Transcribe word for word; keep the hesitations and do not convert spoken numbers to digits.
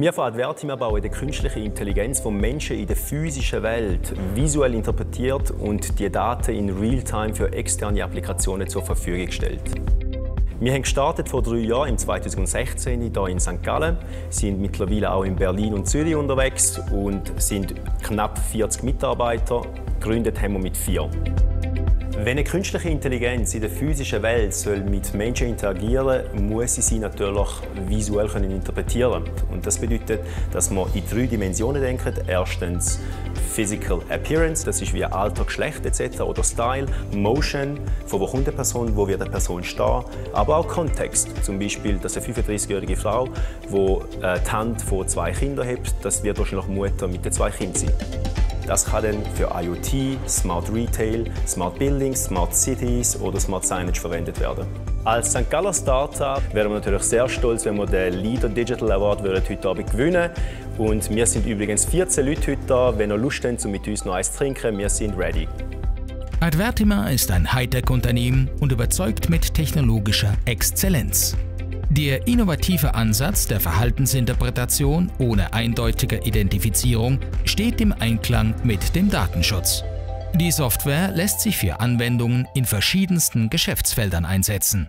Wir von Advertima bauen die künstliche Intelligenz von Menschen in der physischen Welt visuell interpretiert und die Daten in Realtime für externe Applikationen zur Verfügung gestellt. Wir haben gestartet vor drei Jahren, im zweitausendsechzehn, hier in Sankt Gallen, sind mittlerweile auch in Berlin und Zürich unterwegs und sind knapp vierzig Mitarbeiter. Gegründet haben wir mit vier. Wenn eine künstliche Intelligenz in der physischen Welt soll mit Menschen interagieren soll, muss sie sie natürlich visuell interpretieren können. Und das bedeutet, dass man in drei Dimensionen denkt. Erstens Physical Appearance, das ist wie Alter, Geschlecht et cetera oder Style, Motion, von wo kommt die Person, wo wird die Person stehen, aber auch Kontext. Zum Beispiel, dass eine fünfunddreißigjährige Frau, die die Hand von zwei Kindern hat, das wird wahrscheinlich Mutter mit den zwei Kindern sein. Das kann dann für IoT, Smart Retail, Smart Buildings, Smart Cities oder Smart Signage verwendet werden. Als Sankt Galler Startup wären wir natürlich sehr stolz, wenn wir den LEADER Digital Award heute Abend gewinnen würden. Und wir sind übrigens vierzehn Leute heute da. Wenn ihr Lust habt, um mit uns noch eins zu trinken, wir sind ready. Advertima ist ein Hightech-Unternehmen und überzeugt mit technologischer Exzellenz. Der innovative Ansatz der Verhaltensinterpretation ohne eindeutige Identifizierung steht im Einklang mit dem Datenschutz. Die Software lässt sich für Anwendungen in verschiedensten Geschäftsfeldern einsetzen.